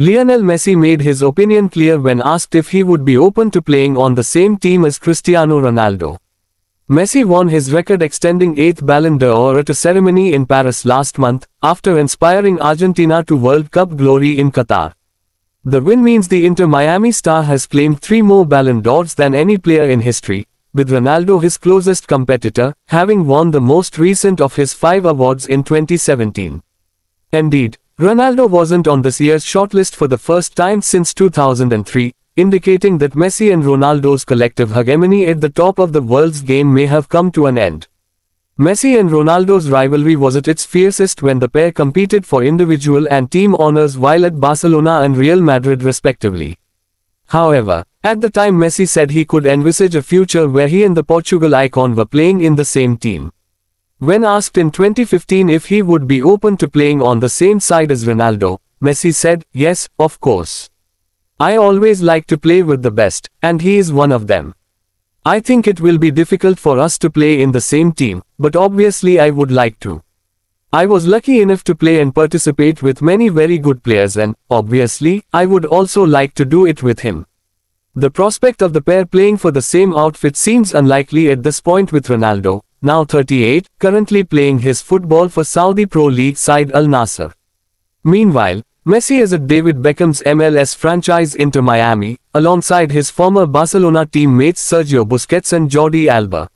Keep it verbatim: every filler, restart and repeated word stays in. Lionel Messi made his opinion clear when asked if he would be open to playing on the same team as Cristiano Ronaldo. Messi won his record-extending eighth Ballon d'Or at a ceremony in Paris last month, after inspiring Argentina to World Cup glory in Qatar. The win means the Inter Miami star has claimed three more Ballon d'Ors than any player in history, with Ronaldo his closest competitor, having won the most recent of his five awards in twenty seventeen. Indeed, Ronaldo wasn't on this year's shortlist for the first time since two thousand three, indicating that Messi and Ronaldo's collective hegemony at the top of the world's game may have come to an end. Messi and Ronaldo's rivalry was at its fiercest when the pair competed for individual and team honors while at Barcelona and Real Madrid respectively. However, at the time Messi said he could envisage a future where he and the Portugal icon were playing in the same team. When asked in twenty fifteen if he would be open to playing on the same side as Ronaldo, Messi said, "Yes, of course. I always like to play with the best, and he is one of them. I think it will be difficult for us to play in the same team, but obviously I would like to. I was lucky enough to play and participate with many very good players and, obviously, I would also like to do it with him." The prospect of the pair playing for the same outfit seems unlikely at this point with Ronaldo, now thirty-eight, currently playing his football for Saudi Pro League side Al-Nassr. Meanwhile, Messi is at David Beckham's M L S franchise Inter Miami, alongside his former Barcelona teammates Sergio Busquets and Jordi Alba.